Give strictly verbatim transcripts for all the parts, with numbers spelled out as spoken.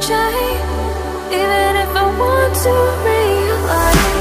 try, even if I want to realize.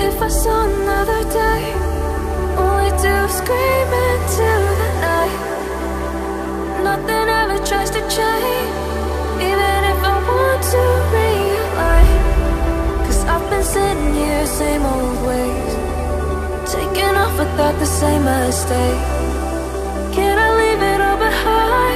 If I saw another day, only to scream into the night. Nothing ever tries to change, even if I want to realize. Cause I've been sitting here, same old ways, taking off without the same mistake. Can I leave it all behind?